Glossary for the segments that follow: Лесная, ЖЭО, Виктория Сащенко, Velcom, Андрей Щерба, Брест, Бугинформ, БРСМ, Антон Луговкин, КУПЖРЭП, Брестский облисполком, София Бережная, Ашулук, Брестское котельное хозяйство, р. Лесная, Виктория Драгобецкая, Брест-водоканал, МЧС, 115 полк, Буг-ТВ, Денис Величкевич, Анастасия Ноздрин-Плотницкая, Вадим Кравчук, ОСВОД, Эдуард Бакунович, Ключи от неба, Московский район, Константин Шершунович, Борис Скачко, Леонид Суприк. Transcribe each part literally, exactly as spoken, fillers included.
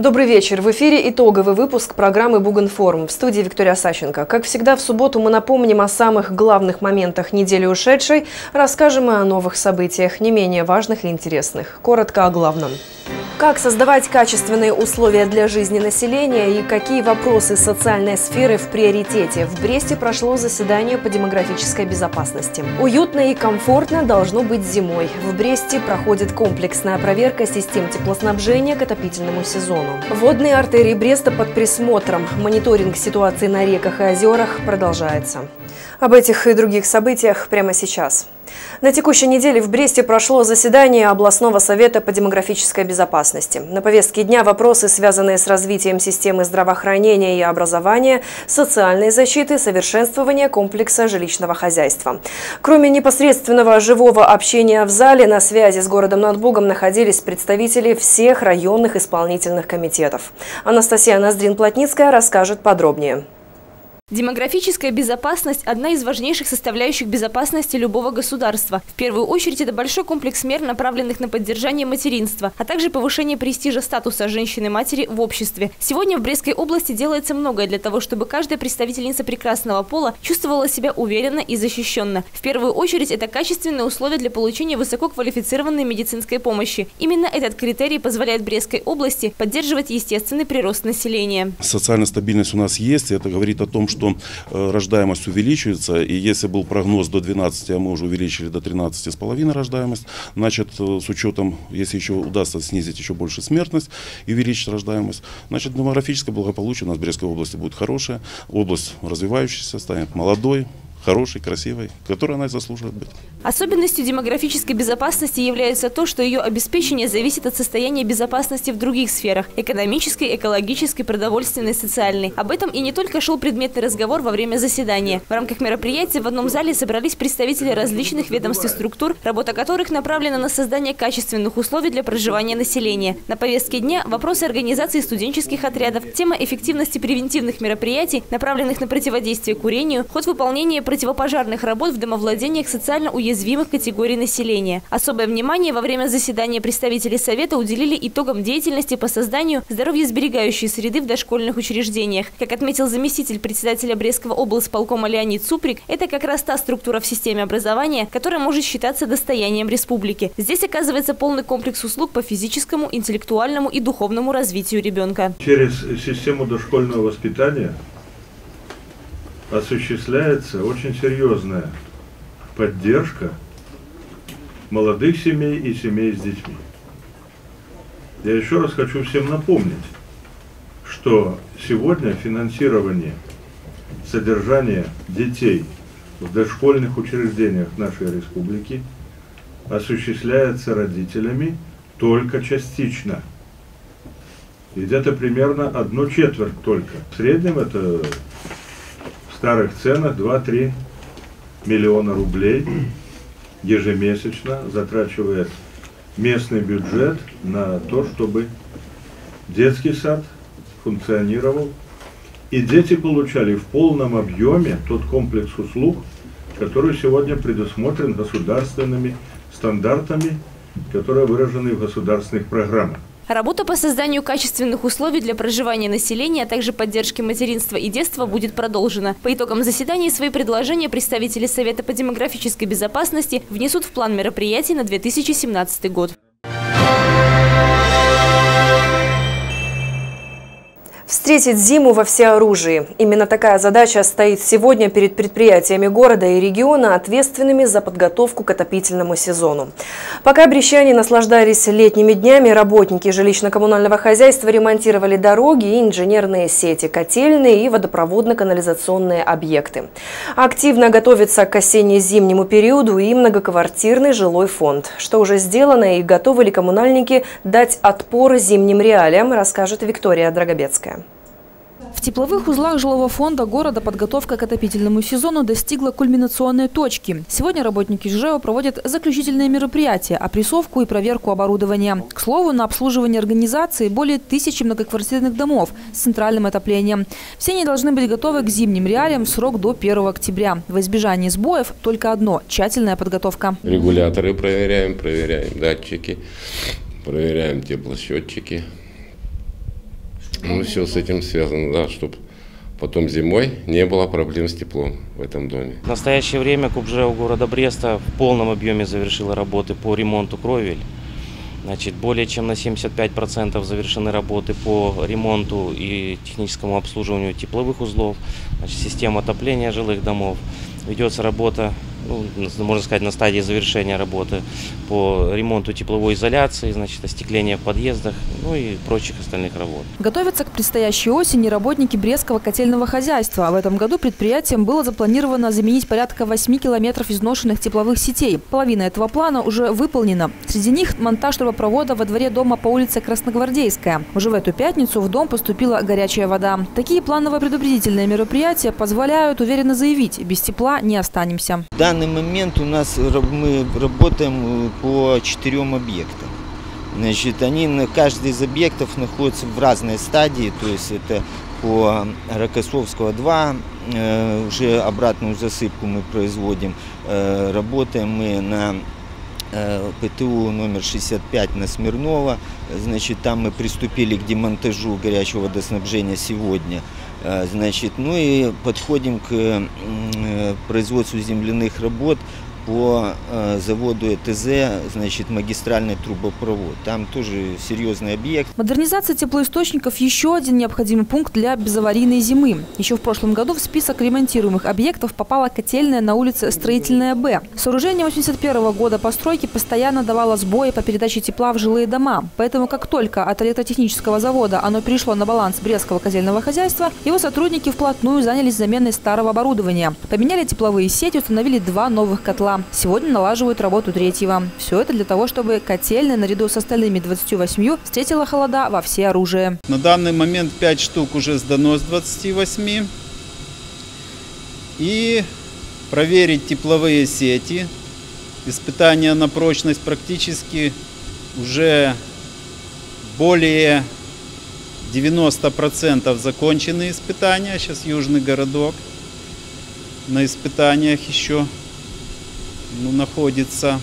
Добрый вечер. В эфире итоговый выпуск программы «Бугинформ». В студии Виктория Сащенко. Как всегда, в субботу мы напомним о самых главных моментах недели ушедшей, расскажем и о новых событиях, не менее важных и интересных. Коротко о главном. Как создавать качественные условия для жизни населения и какие вопросы социальной сферы в приоритете? В Бресте прошло заседание по демографической безопасности. Уютно и комфортно должно быть зимой. В Бресте проходит комплексная проверка систем теплоснабжения к отопительному сезону. Водные артерии Бреста под присмотром. Мониторинг ситуации на реках и озерах продолжается. Об этих и других событиях прямо сейчас. На текущей неделе в Бресте прошло заседание областного совета по демографической безопасности. На повестке дня вопросы, связанные с развитием системы здравоохранения и образования, социальной защиты, совершенствования комплекса жилищного хозяйства. Кроме непосредственного живого общения в зале, на связи с городом над Бугом находились представители всех районных исполнительных комитетов. Анастасия Ноздрин-Плотницкая расскажет подробнее. Демографическая безопасность – одна из важнейших составляющих безопасности любого государства. В первую очередь, это большой комплекс мер, направленных на поддержание материнства, а также повышение престижа статуса женщины-матери в обществе. Сегодня в Брестской области делается многое для того, чтобы каждая представительница прекрасного пола чувствовала себя уверенно и защищенно. В первую очередь, это качественные условия для получения высококвалифицированной медицинской помощи. Именно этот критерий позволяет Брестской области поддерживать естественный прирост населения. Социальная стабильность у нас есть, и это говорит о том, что что рождаемость увеличивается, и если был прогноз до двенадцати, а мы уже увеличили до тринадцати с половиной рождаемость, значит, с учетом, если еще удастся снизить еще больше смертность и увеличить рождаемость, значит, демографическое благополучие у нас в Брестской области будет хорошее, область развивающаяся, станет молодой, хорошей, красивой, которой она и заслуживает быть. Особенностью демографической безопасности является то, что ее обеспечение зависит от состояния безопасности в других сферах – экономической, экологической, продовольственной, социальной. Об этом и не только шел предметный разговор во время заседания. В рамках мероприятия в одном зале собрались представители различных ведомств и структур, работа которых направлена на создание качественных условий для проживания населения. На повестке дня – вопросы организации студенческих отрядов, тема эффективности превентивных мероприятий, направленных на противодействие курению, ход выполнения противопожарных работ в домовладениях социально уязвимых категорий населения. Особое внимание во время заседания представители Совета уделили итогам деятельности по созданию здоровьесберегающей среды в дошкольных учреждениях. Как отметил заместитель председателя Брестского облисполкома Леонид Суприк, это как раз та структура в системе образования, которая может считаться достоянием республики. Здесь оказывается полный комплекс услуг по физическому, интеллектуальному и духовному развитию ребенка. Через систему дошкольного воспитания осуществляется очень серьезная поддержка молодых семей и семей с детьми. Я еще раз хочу всем напомнить, что сегодня финансирование содержания детей в дошкольных учреждениях нашей республики осуществляется родителями только частично. И где-то примерно одну четверть только. В среднем это... В старых ценах два-три миллиона рублей ежемесячно затрачивает местный бюджет на то, чтобы детский сад функционировал. И дети получали в полном объеме тот комплекс услуг, который сегодня предусмотрен государственными стандартами, которые выражены в государственных программах. Работа по созданию качественных условий для проживания населения, а также поддержки материнства и детства будет продолжена. По итогам заседания свои предложения представители Совета по демографической безопасности внесут в план мероприятий на две тысячи семнадцатый год. Встретить зиму во всеоружии. Именно такая задача стоит сегодня перед предприятиями города и региона, ответственными за подготовку к отопительному сезону. Пока брестяне наслаждались летними днями, работники жилищно-коммунального хозяйства ремонтировали дороги и инженерные сети, котельные и водопроводно-канализационные объекты. Активно готовится к осенне-зимнему периоду и многоквартирный жилой фонд. Что уже сделано и готовы ли коммунальники дать отпор зимним реалиям, расскажет Виктория Драгобецкая. В тепловых узлах жилого фонда города подготовка к отопительному сезону достигла кульминационной точки. Сегодня работники ЖЭО проводят заключительные мероприятия, опрессовку и проверку оборудования. К слову, на обслуживание организации более тысячи многоквартирных домов с центральным отоплением. Все они должны быть готовы к зимним реалиям в срок до первого октября. Во избежание сбоев только одно – тщательная подготовка. Регуляторы проверяем, проверяем датчики, проверяем теплосчетчики. Ну, все с этим связано, да, чтобы потом зимой не было проблем с теплом в этом доме. В настоящее время КУПЖРЭП города Бреста в полном объеме завершила работы по ремонту кровель. Значит, более чем на семьдесят пять процентов завершены работы по ремонту и техническому обслуживанию тепловых узлов, значит, систем отопления жилых домов. Ведется работа, ну, можно сказать, на стадии завершения работы по ремонту тепловой изоляции, значит, остекления в подъездах, ну и прочих остальных работ. Готовятся к предстоящей осени работники Брестского котельного хозяйства. В этом году предприятием было запланировано заменить порядка восьми километров изношенных тепловых сетей. Половина этого плана уже выполнена. Среди них монтаж трубопровода во дворе дома по улице Красногвардейская. Уже в эту пятницу в дом поступила горячая вода. Такие планово-предупредительные мероприятия позволяют уверенно заявить, без тепла не останемся. В данный момент у нас мы работаем по четырем объектам. Значит, они, каждый из объектов находится в разной стадии. То есть это по Рокоссовского два, уже обратную засыпку мы производим. Работаем мы на ПТУ номер шестьдесят пять на Смирнова. Значит, там мы приступили к демонтажу горячего водоснабжения сегодня. Значит, ну и подходим к производству земляных работ по заводу ЭТЗ, значит, магистральный трубопровод. Там тоже серьезный объект. Модернизация теплоисточников – еще один необходимый пункт для безаварийной зимы. Еще в прошлом году в список ремонтируемых объектов попала котельная на улице Строительная Б. Сооружение восемьдесят первого года постройки постоянно давало сбои по передаче тепла в жилые дома. Поэтому, как только от электротехнического завода оно перешло на баланс Брестского котельного хозяйства, его сотрудники вплотную занялись заменой старого оборудования. Поменяли тепловые сети, установили два новых котла. Сегодня налаживают работу третьего. Все это для того, чтобы котельная наряду с остальными двадцатью восьмью встретила холода во всеоружие. На данный момент пять штук уже сдано с двадцати восьми. И проверить тепловые сети. Испытания на прочность практически уже более девяноста процентов закончены испытания. Сейчас Южный городок на испытаниях еще находится,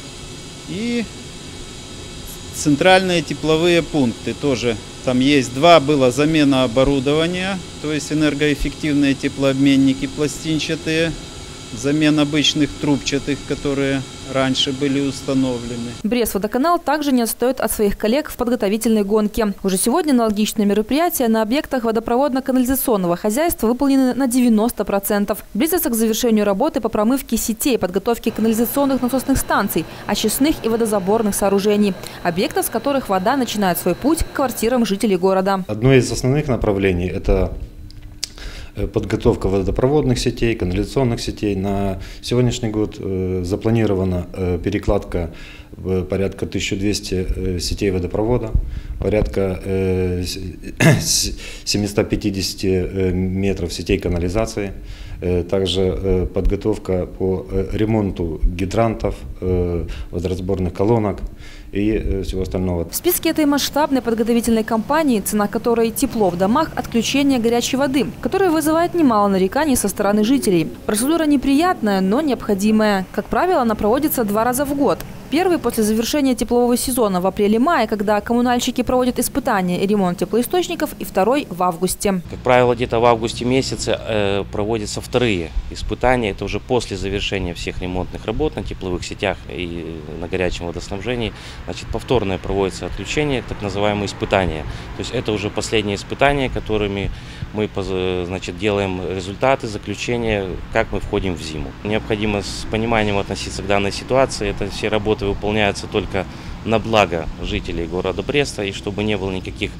и центральные тепловые пункты тоже там есть. Два было замена оборудования, то есть энергоэффективные теплообменники пластинчатые, замена обычных трубчатых, которые раньше были установлены. Брест-водоканал также не отстает от своих коллег в подготовительной гонке. Уже сегодня аналогичные мероприятия на объектах водопроводно-канализационного хозяйства выполнены на девяносто процентов. Близится к завершению работы по промывке сетей, подготовке канализационных насосных станций, очистных и водозаборных сооружений, объектов, с которых вода начинает свой путь к квартирам жителей города. Одно из основных направлений – это подготовка водопроводных сетей, канализационных сетей. На сегодняшний год запланирована перекладка порядка тысячи двухсот сетей водопровода, порядка семисот пятидесяти метров сетей канализации, также подготовка по ремонту гидрантов, водоразборных колонок и всего остального. В списке этой масштабной подготовительной кампании, цена которой тепло в домах, отключение горячей воды, которая вызывает немало нареканий со стороны жителей. Процедура неприятная, но необходимая. Как правило, она проводится два раза в год. Первый после завершения теплового сезона в апреле-мае, когда коммунальщики проводят испытания и ремонт теплоисточников, и второй в августе. Как правило, где-то в августе месяце проводятся вторые испытания. Это уже после завершения всех ремонтных работ на тепловых сетях и на горячем водоснабжении. Значит, повторное проводится отключение, так называемые испытания. То есть это уже последние испытания, которыми мы, значит, делаем результаты, заключения, как мы входим в зиму. Необходимо с пониманием относиться к данной ситуации. Это все работы выполняются только на благо жителей города Бреста, и чтобы не было никаких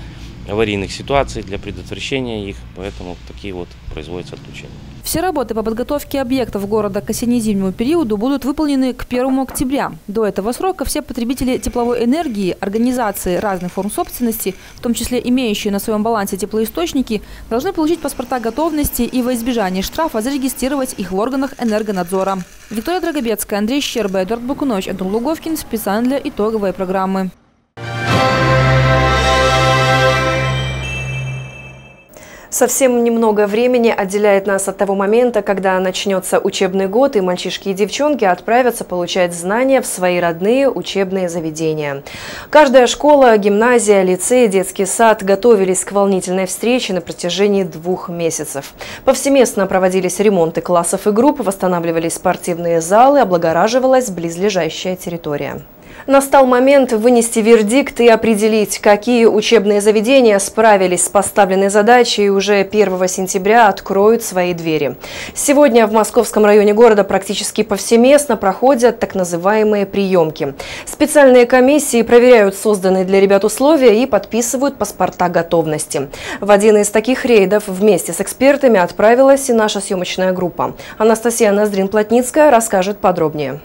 аварийных ситуаций, для предотвращения их, поэтому такие вот производятся отключения. Все работы по подготовке объектов города к осенне-зимнему периоду будут выполнены к первому октября. До этого срока все потребители тепловой энергии, организации разных форм собственности, в том числе имеющие на своем балансе теплоисточники, должны получить паспорта готовности и во избежание штрафа зарегистрировать их в органах энергонадзора. Виктория Драгобецкая, Андрей Щерба, Эдуард Бакунович, Антон Луговкин. Специально для итоговой программы. Совсем немного времени отделяет нас от того момента, когда начнется учебный год, и мальчишки и девчонки отправятся получать знания в свои родные учебные заведения. Каждая школа, гимназия, лицей, детский сад готовились к волнительной встрече на протяжении двух месяцев. Повсеместно проводились ремонты классов и групп, восстанавливались спортивные залы, облагораживалась близлежащая территория. Настал момент вынести вердикт и определить, какие учебные заведения справились с поставленной задачей и уже первого сентября откроют свои двери. Сегодня в Московском районе города практически повсеместно проходят так называемые приемки. Специальные комиссии проверяют созданные для ребят условия и подписывают паспорта готовности. В один из таких рейдов вместе с экспертами отправилась и наша съемочная группа. Анастасия Ноздрин-Плотницкая расскажет подробнее.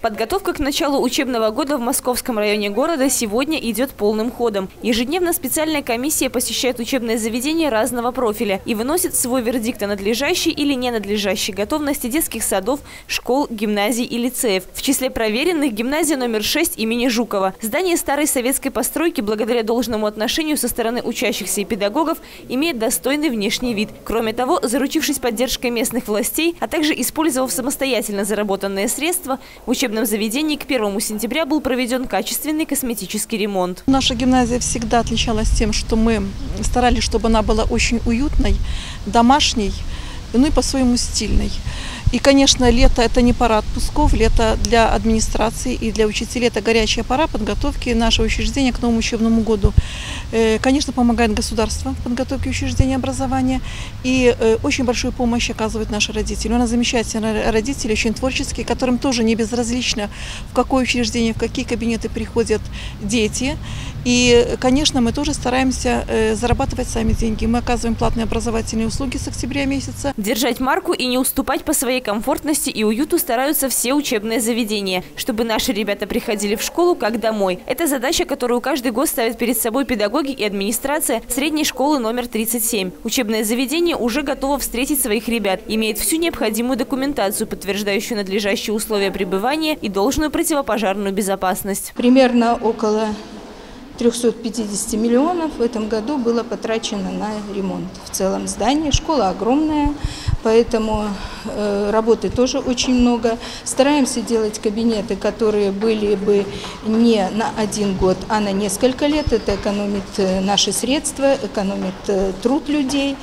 Подготовка к началу учебного года в Московском районе города сегодня идет полным ходом. Ежедневно специальная комиссия посещает учебные заведения разного профиля и выносит свой вердикт о надлежащей или ненадлежащей готовности детских садов, школ, гимназий и лицеев. В числе проверенных гимназия номер шесть имени Жукова. Здание старой советской постройки, благодаря должному отношению со стороны учащихся и педагогов, имеет достойный внешний вид. Кроме того, заручившись поддержкой местных властей, а также использовав самостоятельно заработанные средства, учебные В учебном заведении к первому сентября был проведен качественный косметический ремонт. Наша гимназия всегда отличалась тем, что мы старались, чтобы она была очень уютной, домашней, ну и по-своему стильной. И, конечно, лето – это не пора отпусков, лето для администрации и для учителей – это горячая пора подготовки нашего учреждения к новому учебному году. Конечно, помогает государство в подготовке учреждения образования, и очень большую помощь оказывают наши родители. У нас замечательные родители, очень творческие, которым тоже не безразлично, в какое учреждение, в какие кабинеты приходят дети. И, конечно, мы тоже стараемся зарабатывать сами деньги. Мы оказываем платные образовательные услуги с октября месяца. Держать марку и не уступать по своей комфортности и уюту стараются все учебные заведения, чтобы наши ребята приходили в школу как домой. Это задача, которую каждый год ставят перед собой педагоги и администрация средней школы номер тридцать семь. Учебное заведение уже готово встретить своих ребят, имеет всю необходимую документацию, подтверждающую надлежащие условия пребывания и должную противопожарную безопасность. Примерно около трёхсот пятидесяти миллионов в этом году было потрачено на ремонт в целом здании. Школа огромная, поэтому э, работы тоже очень много. Стараемся делать кабинеты, которые были бы не на один год, а на несколько лет. Это экономит наши средства, экономит э, труд людей,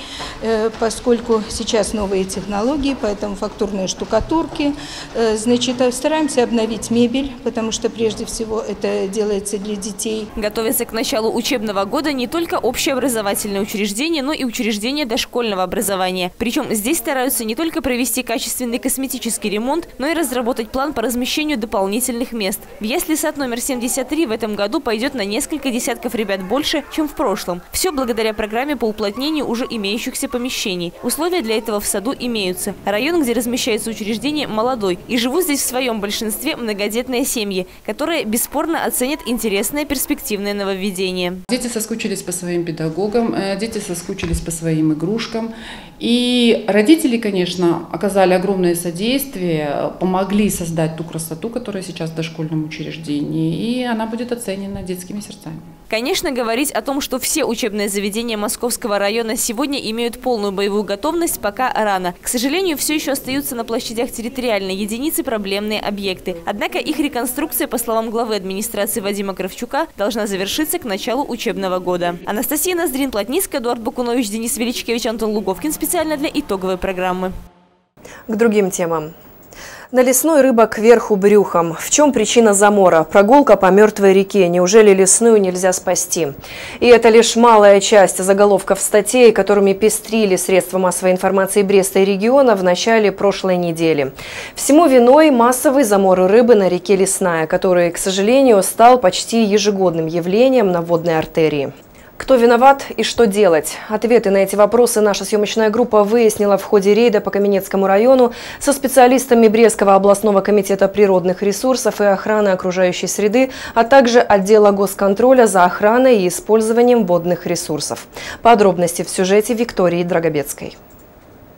э, поскольку сейчас новые технологии, поэтому фактурные штукатурки. Э, значит, стараемся обновить мебель, потому что прежде всего это делается для детей. Готовятся к началу учебного года не только общеобразовательные учреждения, но и учреждения дошкольного образования. Причем здесь стараются не только провести качественный косметический ремонт, но и разработать план по размещению дополнительных мест. В ясли-сад номер семьдесят три в этом году пойдет на несколько десятков ребят больше, чем в прошлом. Все благодаря программе по уплотнению уже имеющихся помещений. Условия для этого в саду имеются. Район, где размещается учреждение, молодой. И живут здесь в своем большинстве многодетные семьи, которые бесспорно оценят интересное перспективное нововведение. Дети соскучились по своим педагогам, дети соскучились по своим игрушкам. И родители, конечно, оказали огромное содействие, помогли создать ту красоту, которая сейчас в дошкольном учреждении, и она будет оценена детскими сердцами. Конечно, говорить о том, что все учебные заведения Московского района сегодня имеют полную боевую готовность, пока рано. К сожалению, все еще остаются на площадях территориальной единицы проблемные объекты. Однако их реконструкция, по словам главы администрации Вадима Кравчука, должна завершиться к началу учебного года. Анастасия Ноздрин-Плотницкая, Эдуард Бакунович, Денис Величкевич, Антон Луговкин. Специально для итоговой программы. К другим темам. На Лесной рыба кверху брюхом. В чем причина замора? Прогулка по мертвой реке. Неужели Лесную нельзя спасти? И это лишь малая часть заголовков статей, которыми пестрили средства массовой информации Бреста и региона в начале прошлой недели. Всему виной массовый замор рыбы на реке Лесная, который, к сожалению, стал почти ежегодным явлением на водной артерии. Кто виноват и что делать? Ответы на эти вопросы наша съемочная группа выяснила в ходе рейда по Каменецкому району со специалистами Брестского областного комитета природных ресурсов и охраны окружающей среды, а также отдела госконтроля за охраной и использованием водных ресурсов. Подробности в сюжете Виктории Драгобецкой.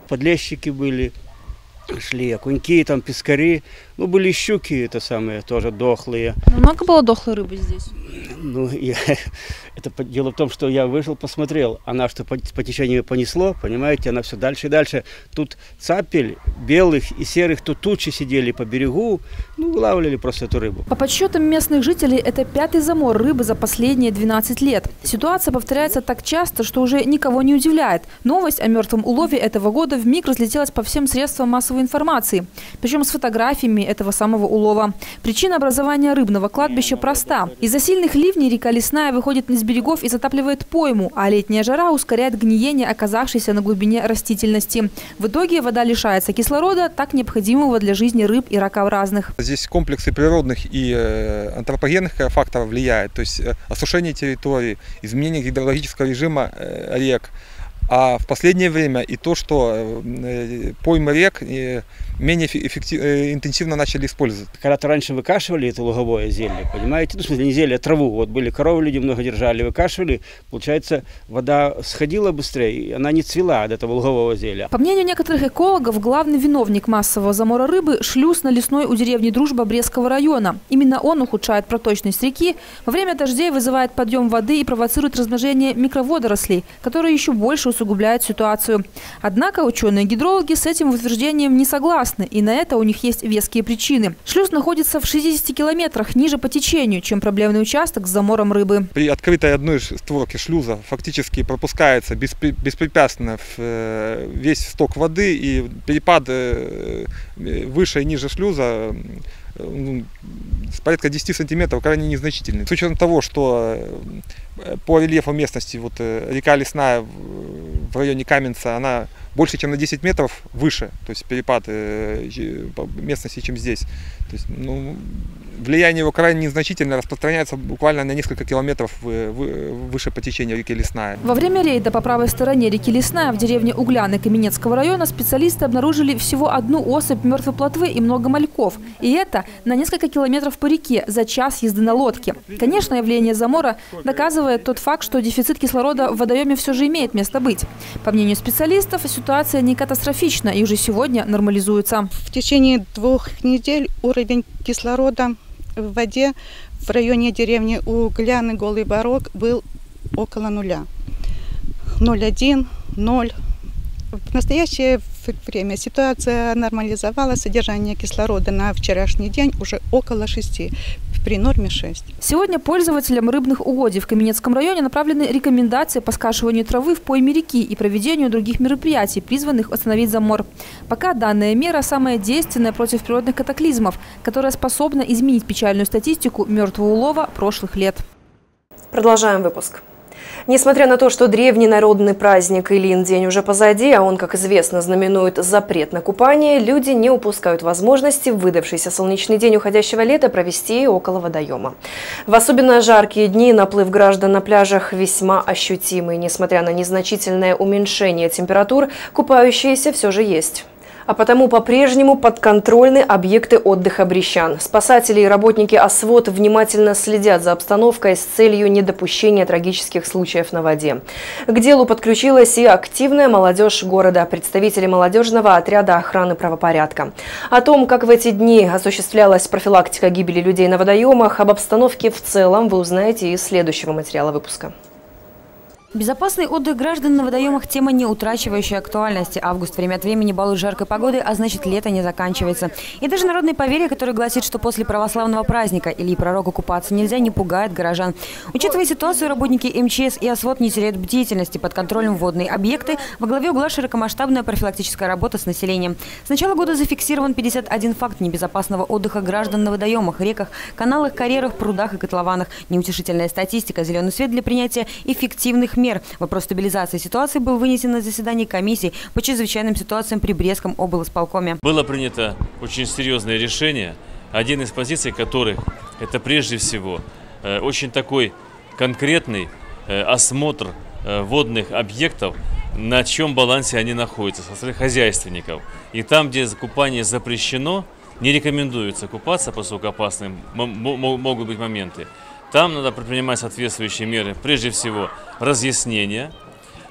Подлещики были, шли окуньки, там пескари. Ну, были щуки, это самое, тоже дохлые. Но много было дохлой рыбы здесь? Ну, я, это дело в том, что я вышел, посмотрел, она что по, по течению понесло, понимаете, она все дальше и дальше. Тут цапель белых и серых, тут тучи сидели по берегу, ну, лавляли просто эту рыбу. По подсчетам местных жителей, это пятый замор рыбы за последние двенадцать лет. Ситуация повторяется так часто, что уже никого не удивляет. Новость о мертвом улове этого года вмиг разлетелась по всем средствам массовой информации, причем с фотографиями этого самого улова. Причина образования рыбного кладбища проста. Из-за сильных ливней река Лесная выходит из берегов и затапливает пойму, а летняя жара ускоряет гниение оказавшейся на глубине растительности. В итоге вода лишается кислорода, так необходимого для жизни рыб и ракообразных. Здесь комплексы природных и антропогенных факторов влияют, то есть осушение территории, изменение гидрологического режима рек. А в последнее время и то, что поймы рек менее эффективно, интенсивно начали использовать. Когда-то раньше выкашивали это луговое зелье, понимаете? Ну, в смысле, не зелье, а траву. Вот были коровы, люди много держали, выкашивали. Получается, вода сходила быстрее, и она не цвела от этого лугового зелья. По мнению некоторых экологов, главный виновник массового замора рыбы – шлюз на Лесной у деревни Дружба Брестского района. Именно он ухудшает проточность реки, во время дождей вызывает подъем воды и провоцирует размножение микроводорослей, которые еще больше усугубляют ситуацию. Однако ученые-гидрологи с этим утверждением не согласны, и на это у них есть веские причины. Шлюз находится в шестидесяти километрах ниже по течению, чем проблемный участок с замором рыбы. При открытой одной створке шлюза фактически пропускается беспрепятственно весь сток воды, и перепад выше и ниже шлюза с порядка десяти сантиметров крайне незначительный. С учетом того, что по рельефу местности вот река Лесная в районе Каменца, она больше, чем на десять метров выше, то есть перепад местности, чем здесь. То есть, ну, влияние его крайне незначительно, распространяется буквально на несколько километров выше по течению реки Лесная. Во время рейда по правой стороне реки Лесная в деревне Угляны Каменецкого района специалисты обнаружили всего одну особь мертвой плотвы и много мальков. И это на несколько километров по реке за час езды на лодке. Конечно, явление замора доказывает тот факт, что дефицит кислорода в водоеме все же имеет место быть. По мнению специалистов, ситуация не катастрофична и уже сегодня нормализуется. В течение двух недель уровень кислорода в воде в районе деревни Угляны Голый Барок был около нуля. ноль целых одна десятая, ноль. В настоящее время ситуация нормализовала, содержание кислорода на вчерашний день уже около шести. При норме шесть. Сегодня пользователям рыбных угодий в Каменецком районе направлены рекомендации по скашиванию травы в пойме реки и проведению других мероприятий, призванных остановить замор. Пока данная мера самая действенная против природных катаклизмов, которая способна изменить печальную статистику мертвого улова прошлых лет. Продолжаем выпуск. Несмотря на то, что древний народный праздник Илин-день уже позади, а он, как известно, знаменует запрет на купание, люди не упускают возможности в выдавшийся солнечный день уходящего лета провести около водоема. В особенно жаркие дни наплыв граждан на пляжах весьма ощутимый. Несмотря на незначительное уменьшение температур, купающиеся все же есть. А потому по-прежнему подконтрольны объекты отдыха брестян. Спасатели и работники ОСВОД внимательно следят за обстановкой с целью недопущения трагических случаев на воде. К делу подключилась и активная молодежь города, представители молодежного отряда охраны правопорядка. О том, как в эти дни осуществлялась профилактика гибели людей на водоемах, об обстановке в целом вы узнаете из следующего материала выпуска. Безопасный отдых граждан на водоемах – тема, не утрачивающая актуальности. Август время от времени балует жаркой погодой, а значит, лето не заканчивается. И даже народное поверье, которое гласит, что после православного праздника Ильи Пророку купаться нельзя, не пугает горожан. Учитывая ситуацию, работники МЧС и ОСВОД не теряют бдительности. Под контролем водные объекты, во главе угла широкомасштабная профилактическая работа с населением. С начала года зафиксирован пятьдесят один факт небезопасного отдыха граждан на водоемах, реках, каналах, карьерах, прудах и котлованах. Неутешительная статистика, зеленый свет для принятия эффективных мер. Мер. Вопрос стабилизации ситуации был вынесен на заседании комиссии по чрезвычайным ситуациям при Брестском облисполкоме. Было принято очень серьезное решение, один из позиций которых это прежде всего очень такой конкретный осмотр водных объектов, на чьем балансе они находятся, со стороны хозяйственников. И там, где купание запрещено, не рекомендуется купаться, поскольку опасны могут быть моменты. Там надо предпринимать соответствующие меры, прежде всего разъяснения,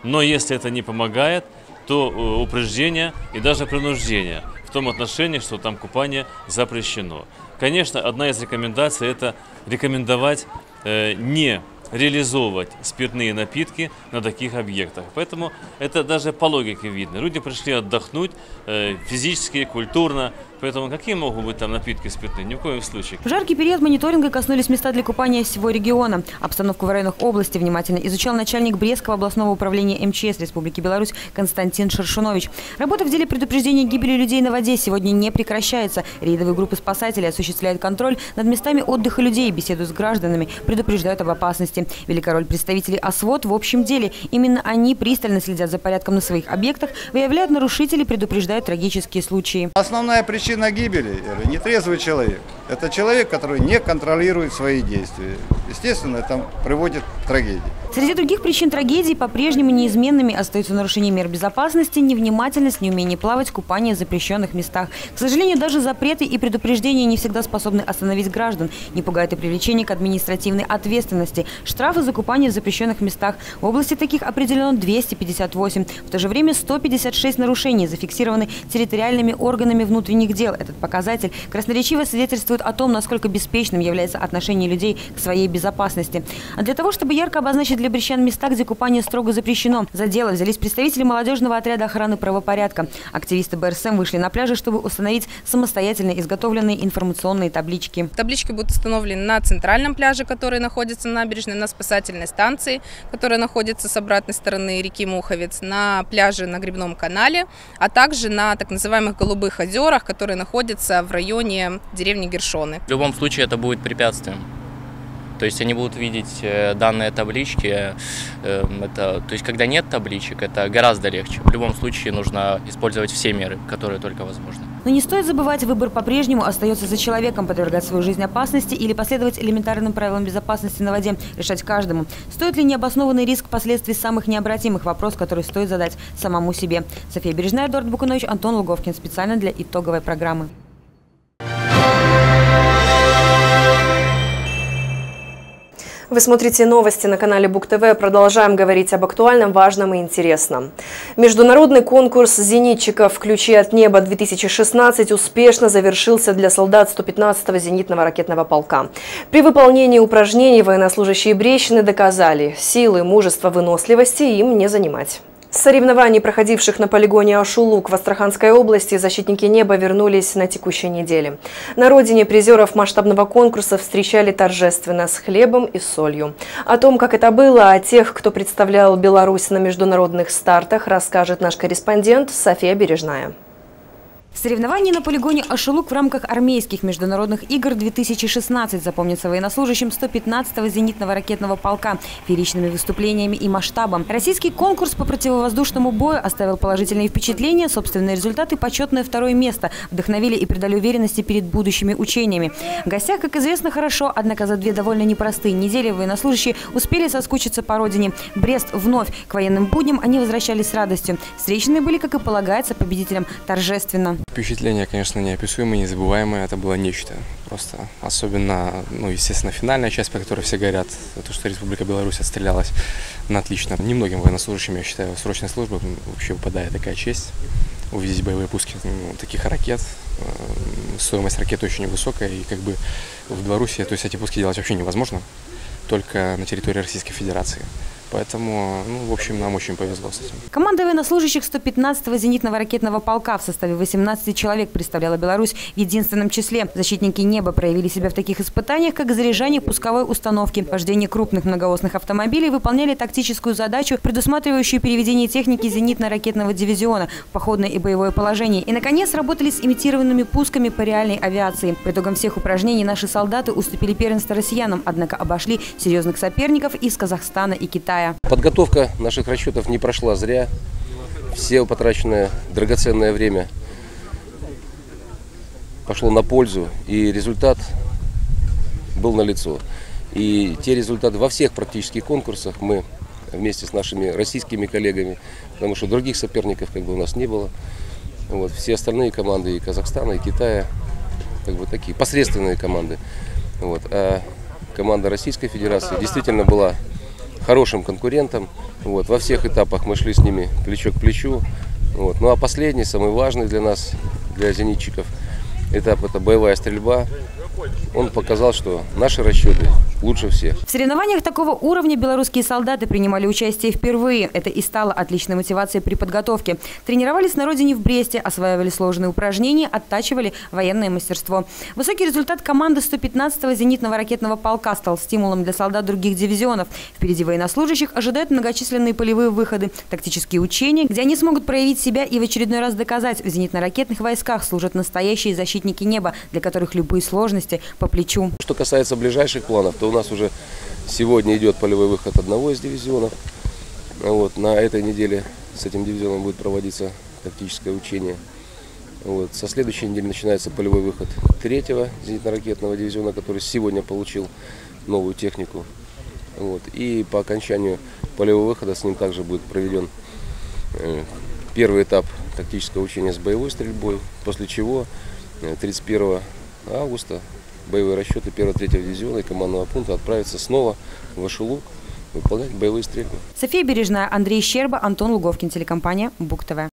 но если это не помогает, то упреждение и даже принуждение. в том отношении, что там купание запрещено. Конечно, одна из рекомендаций – это рекомендовать э, не реализовывать спиртные напитки на таких объектах. Поэтому это даже по логике видно. Люди пришли отдохнуть э, физически, культурно. Поэтому какие могут быть там напитки спиртные? Ни в коем случае. В жаркий период мониторинга коснулись места для купания всего региона. Обстановку в районах области внимательно изучал начальник Брестского областного управления МЧС Республики Беларусь Константин Шершунович. Работа в деле предупреждения гибели людей на воде сегодня не прекращается. Рейдовые группы спасателей осуществляют контроль над местами отдыха людей, беседуют с гражданами, предупреждают об опасности. Велика роль представителей ОСВОД в общем деле. Именно они пристально следят за порядком на своих объектах, выявляют нарушителей, предупреждают трагические случаи. Основная причина на гибели – нетрезвый человек. Это человек, который не контролирует свои действия. Естественно, это приводит к трагедии. Среди других причин трагедии по-прежнему неизменными остаются нарушения мер безопасности, невнимательность, неумение плавать, купание в запрещенных местах. К сожалению, даже запреты и предупреждения не всегда способны остановить граждан. Не пугает и привлечение к административной ответственности. Штрафы за купание в запрещенных местах. В области таких определено двести пятьдесят восемь. В то же время сто пятьдесят шесть нарушений зафиксированы территориальными органами внутренних дел. Этот показатель красноречиво свидетельствует о том, насколько беспечным является отношение людей к своей безопасности. А для того, чтобы ярко обозначить для брестян места, где купание строго запрещено, за дело взялись представители молодежного отряда охраны правопорядка. Активисты БРСМ вышли на пляжи, чтобы установить самостоятельно изготовленные информационные таблички. Таблички будут установлены на центральном пляже, который находится на набережной, на спасательной станции, которая находится с обратной стороны реки Муховец, на пляже на Гребном канале, а также на так называемых голубых озерах, которые находятся в районе деревни Гершоны. В любом случае это будет препятствием. То есть они будут видеть данные таблички. Это, то есть когда нет табличек, это гораздо легче. В любом случае нужно использовать все меры, которые только возможны. Но не стоит забывать, выбор по-прежнему остается за человеком. Подвергать свою жизнь опасности или последовать элементарным правилам безопасности на воде решать каждому. Стоит ли необоснованный риск последствий самых необратимых? Вопрос, который стоит задать самому себе. София Бережная, Эдуард Бакунович, Антон Луговкин. Специально для итоговой программы. Вы смотрите новости на канале Буг-ТВ. Продолжаем говорить об актуальном, важном и интересном. Международный конкурс зенитчиков «Ключи от неба-две тысячи шестнадцать» успешно завершился для солдат сто пятнадцатого зенитного ракетного полка. При выполнении упражнений военнослужащие Брещины доказали – силы, мужества, выносливости им не занимать. С соревнований, проходивших на полигоне Ашулук в Астраханской области, защитники неба вернулись на текущей неделе. На родине призеров масштабного конкурса встречали торжественно с хлебом и солью. О том, как это было, о тех, кто представлял Беларусь на международных стартах, расскажет наш корреспондент София Бережная. Соревнования на полигоне «Ашулук» в рамках армейских международных игр две тысячи шестнадцать запомнятся военнослужащим сто пятнадцатого зенитного ракетного полка фееричными выступлениями и масштабом. Российский конкурс по противовоздушному бою оставил положительные впечатления, собственные результаты, почетное второе место вдохновили и придали уверенности перед будущими учениями. В гостях, как известно, хорошо, однако за две довольно непростые недели военнослужащие успели соскучиться по родине. Брест вновь к военным будням они возвращались с радостью. Встречены были, как и полагается, победителям торжественно. Впечатления, конечно, неописуемые, незабываемые. Это было нечто. Просто особенно, ну, естественно, финальная часть, про которой все говорят, то, что Республика Беларусь отстрелялась на отлично. Немногим военнослужащим, я считаю, в срочной службе вообще выпадает такая честь увидеть боевые пуски ну, таких ракет. Стоимость ракет очень высокая, и как бы в Беларуси, то есть эти пуски делать вообще невозможно, только на территории Российской Федерации. Поэтому, ну, в общем, нам очень повезло с этим. Команда военнослужащих сто пятнадцатого зенитного ракетного полка в составе восемнадцати человек представляла Беларусь в единственном числе. Защитники неба проявили себя в таких испытаниях, как заряжание пусковой установки, вождение крупных многоосных автомобилей, выполняли тактическую задачу, предусматривающую переведение техники зенитно-ракетного дивизиона в походное и боевое положение. И, наконец, работали с имитированными пусками по реальной авиации. По итогам всех упражнений наши солдаты уступили первенство россиянам, однако обошли серьезных соперников из Казахстана и Китая. Подготовка наших расчетов не прошла зря. Все потраченное драгоценное время пошло на пользу, и результат был налицо. И те результаты во всех практических конкурсах мы вместе с нашими российскими коллегами, потому что других соперников как бы у нас не было. Вот, все остальные команды и Казахстана, и Китая, как бы такие посредственные команды. Вот, а команда Российской Федерации действительно была хорошим конкурентом. Вот. Во всех этапах мы шли с ними плечо к плечу. Вот. Ну а последний, самый важный для нас, для зенитчиков, этап — это боевая стрельба. Он показал, что наши расчеты лучше всех. В соревнованиях такого уровня белорусские солдаты принимали участие впервые. Это и стало отличной мотивацией при подготовке. Тренировались на родине в Бресте, осваивали сложные упражнения, оттачивали военное мастерство. Высокий результат команды сто пятнадцатого зенитного ракетного полка стал стимулом для солдат других дивизионов. Впереди военнослужащих ожидают многочисленные полевые выходы, тактические учения, где они смогут проявить себя и в очередной раз доказать: в зенитно-ракетных войсках служат настоящие защитники неба, для которых любые сложности по плечу. Что касается ближайших планов, то у нас уже сегодня идет полевой выход одного из дивизионов. Вот, на этой неделе с этим дивизионом будет проводиться тактическое учение. Вот, со следующей недели начинается полевой выход третьего зенитно-ракетного дивизиона, который сегодня получил новую технику. Вот, и по окончанию полевого выхода с ним также будет проведен первый этап тактического учения с боевой стрельбой, после чего тридцать первого августа боевые расчеты первого-третьего дивизиона и командного пункта отправятся снова в Ашулук выполнять боевые стрельбы. София Бережная, Андрей Щерба, Антон Луговкин, телекомпания Буг-ТВ.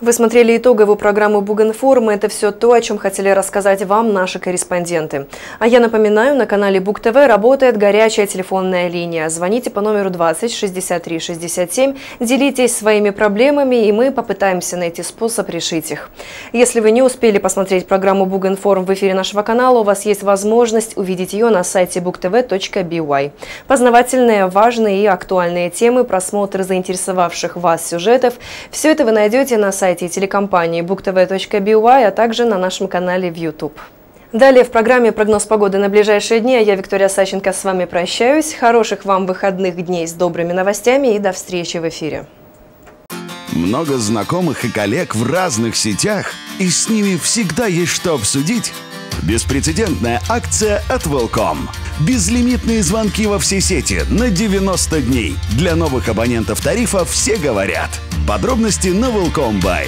Вы смотрели итоговую программу «Бугинформ». Это все то, о чем хотели рассказать вам наши корреспонденты. А я напоминаю, на канале Буг-ТВ работает горячая телефонная линия. Звоните по номеру двадцать шестьдесят три шестьдесят семь, делитесь своими проблемами, и мы попытаемся найти способ решить их. Если вы не успели посмотреть программу «Бугинформ» в эфире нашего канала, у вас есть возможность увидеть ее на сайте буг тэ вэ точка би уай. Познавательные, важные и актуальные темы, просмотр заинтересовавших вас сюжетов – все это вы найдете на сайте телекомпании буг тэ вэ точка би уай, а также на нашем канале в ютуб. Далее в программе прогноз погоды на ближайшие дни. Я, Виктория Сащенко, с вами прощаюсь. Хороших вам выходных дней с добрыми новостями и до встречи в эфире. Много знакомых и коллег в разных сетях, и с ними всегда есть что обсудить. Беспрецедентная акция от Velcom. Безлимитные звонки во все сети на девяносто дней. Для новых абонентов тарифа «Все говорят». Подробности на Velcom Buy.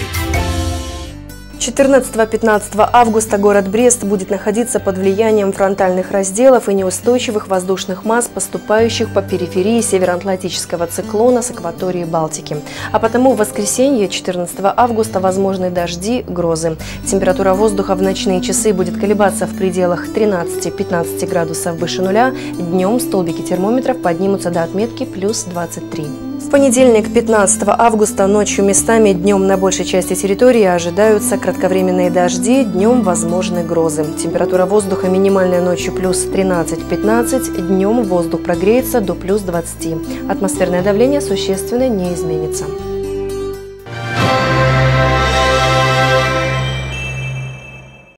четырнадцатого-пятнадцатого августа город Брест будет находиться под влиянием фронтальных разделов и неустойчивых воздушных масс, поступающих по периферии североатлантического циклона с акватории Балтики. А потому в воскресенье, четырнадцатого августа, возможны дожди, грозы. Температура воздуха в ночные часы будет колебаться в пределах тринадцати-пятнадцати градусов выше нуля. Днем столбики термометров поднимутся до отметки плюс двадцать три. В понедельник, пятнадцатого августа, ночью местами, днем на большей части территории ожидаются кратковременные дожди, днем возможны грозы. Температура воздуха минимальная ночью плюс тринадцать-пятнадцать, днем воздух прогреется до плюс двадцати. Атмосферное давление существенно не изменится.